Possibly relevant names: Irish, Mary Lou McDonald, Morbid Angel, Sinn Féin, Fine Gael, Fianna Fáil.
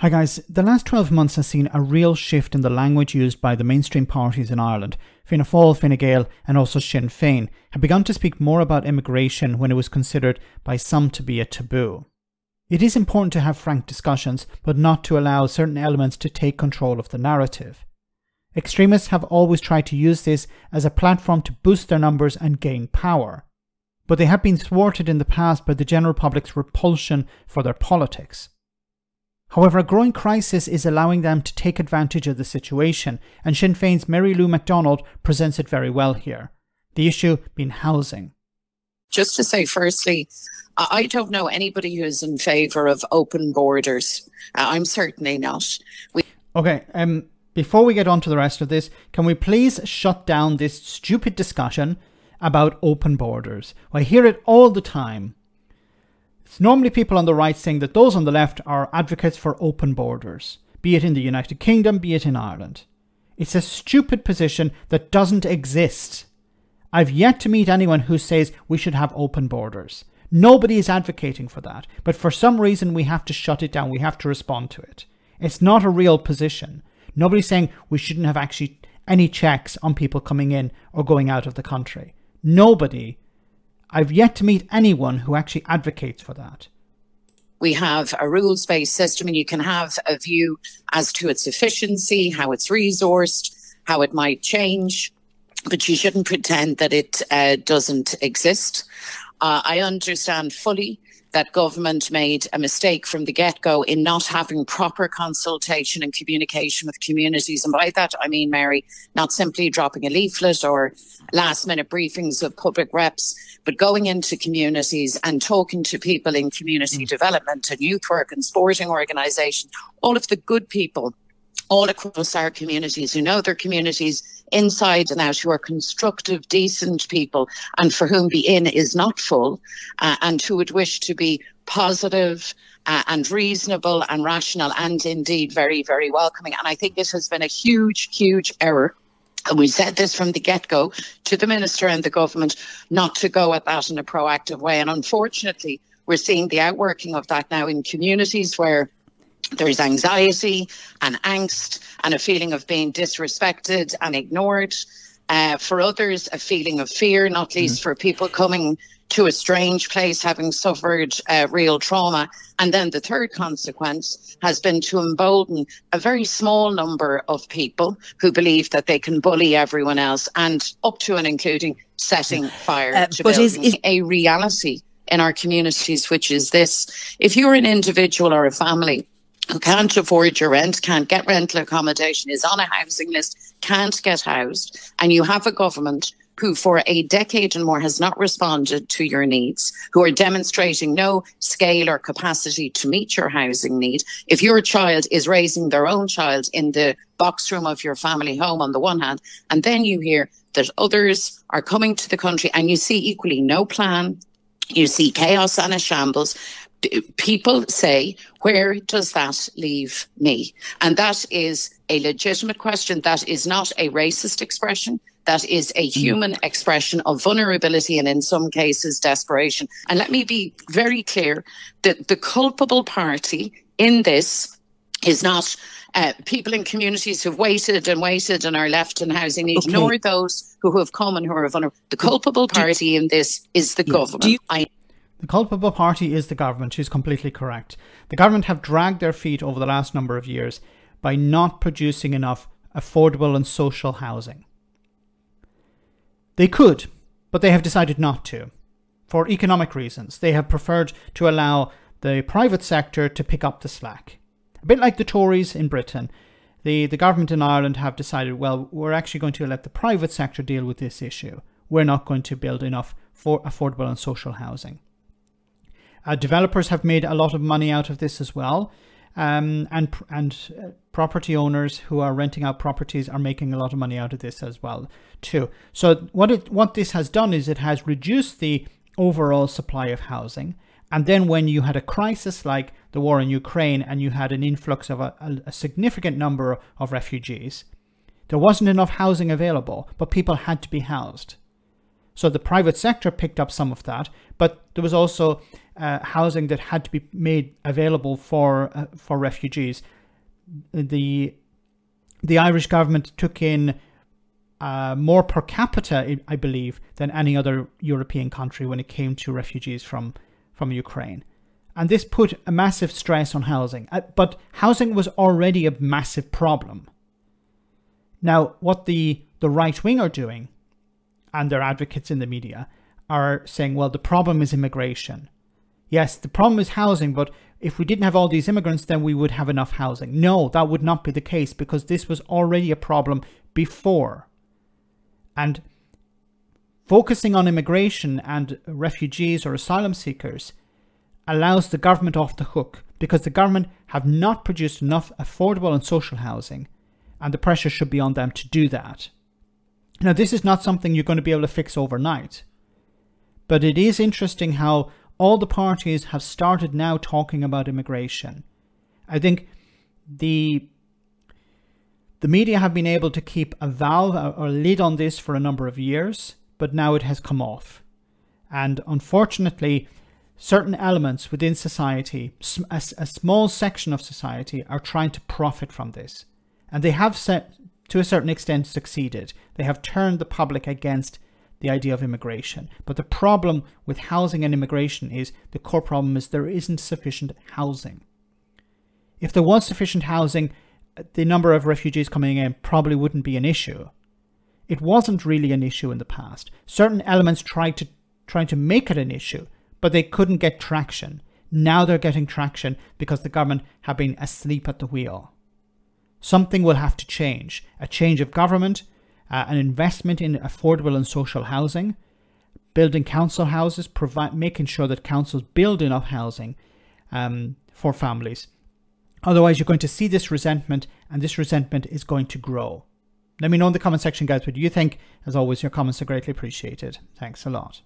Hi guys, the last 12 months has seen a real shift in the language used by the mainstream parties in Ireland. Fianna Fáil, Fine Gael and also Sinn Féin have begun to speak more about immigration when it was considered by some to be a taboo. It is important to have frank discussions, but not to allow certain elements to take control of the narrative. Extremists have always tried to use this as a platform to boost their numbers and gain power, but they have been thwarted in the past by the general public's repulsion for their politics. However, a growing crisis is allowing them to take advantage of the situation, and Sinn Féin's Mary Lou McDonald presents it very well here. The issue being housing. Just to say, firstly, I don't know anybody who's in favour of open borders. I'm certainly not. Before we get on to the rest of this, can we please shut down this stupid discussion about open borders? I hear it all the time. It's normally people on the right saying that those on the left are advocates for open borders, be it in the United Kingdom, be it in Ireland. It's a stupid position that doesn't exist. I've yet to meet anyone who says we should have open borders. Nobody is advocating for that, but for some reason we have to shut it down, we have to respond to it. It's not a real position. Nobody's saying we shouldn't have actually any checks on people coming in or going out of the country. Nobody. I've yet to meet anyone who actually advocates for that. We have a rules-based system, and you can have a view as to its efficiency, how it's resourced, how it might change, but you shouldn't pretend that it doesn't exist. I understand fully that government made a mistake from the get-go in not having proper consultation and communication with communities. And by that, I mean, Mary, not simply dropping a leaflet or last-minute briefings of public reps, but going into communities and talking to people in community development and youth work and sporting organisations, all of the good people all across our communities who know their communities inside and out, who are constructive, decent people, and for whom the inn is not full, and who would wish to be positive and reasonable and rational and indeed very, very welcoming. And I think this has been a huge, huge error. And we said this from the get-go to the minister and the government, not to go at that in a proactive way. And unfortunately, we're seeing the outworking of that now in communities where there is anxiety and angst and a feeling of being disrespected and ignored. For others, a feeling of fear, not least for people coming to a strange place, having suffered real trauma. And then the third consequence has been to embolden a very small number of people who believe that they can bully everyone else, and up to and including setting fire to buildings. But is a reality in our communities, which is this: if you're an individual or a family who can't afford your rent, can't get rental accommodation, is on a housing list, can't get housed, and you have a government who for a decade and more has not responded to your needs, who are demonstrating no scale or capacity to meet your housing need. If your child is raising their own child in the box room of your family home on the one hand, and then you hear that others are coming to the country, and you see equally no plan, you see chaos and a shambles, people say, where does that leave me? And that is a legitimate question. That is not a racist expression. That is a human expression of vulnerability and, in some cases, desperation. And let me be very clear that the culpable party in this is not people in communities who've waited and waited and are left in housing need, nor those who have come and who are vulnerable. The culpable party in this is the government. The culpable party is the government. She's completely correct. The government have dragged their feet over the last number of years by not producing enough affordable and social housing. They could, but they have decided not to, for economic reasons. They have preferred to allow the private sector to pick up the slack. A bit like the Tories in Britain, the government in Ireland have decided, well, we're actually going to let the private sector deal with this issue. We're not going to build enough for affordable and social housing. Developers have made a lot of money out of this as well, and property owners who are renting out properties are making a lot of money out of this as well too. So what this has done is it has reduced the overall supply of housing, and then when you had a crisis like the war in Ukraine and you had an influx of a significant number of refugees, there wasn't enough housing available, but people had to be housed. So the private sector picked up some of that, but there was also housing that had to be made available for refugees. The Irish government took in more per capita, I believe, than any other European country when it came to refugees from Ukraine. And this put a massive stress on housing. But housing was already a massive problem. Now, what the right wing are doing, and their advocates in the media, are saying, well, the problem is immigration. Yes, the problem is housing, but if we didn't have all these immigrants, then we would have enough housing. No, that would not be the case, because this was already a problem before. And focusing on immigration and refugees or asylum seekers allows the government off the hook, because the government have not produced enough affordable and social housing, and the pressure should be on them to do that. Now, this is not something you're going to be able to fix overnight, but it is interesting how all the parties have started now talking about immigration. I think the media have been able to keep a valve or a lid on this for a number of years, but now it has come off. And unfortunately, certain elements within society, a small section of society, are trying to profit from this. And they have, to a certain extent, succeeded. They have turned the public against the idea of immigration. But the problem with housing and immigration is, the core problem is, there isn't sufficient housing. If there was sufficient housing, the number of refugees coming in probably wouldn't be an issue. It wasn't really an issue in the past. Certain elements tried to make it an issue, but they couldn't get traction. Now they're getting traction because the government have been asleep at the wheel. Something will have to change. A change of government, an investment in affordable and social housing, building council houses, making sure that councils build enough housing for families. Otherwise, you're going to see this resentment, and this resentment is going to grow. Let me know in the comment section, guys, what you think. As always, your comments are greatly appreciated. Thanks a lot.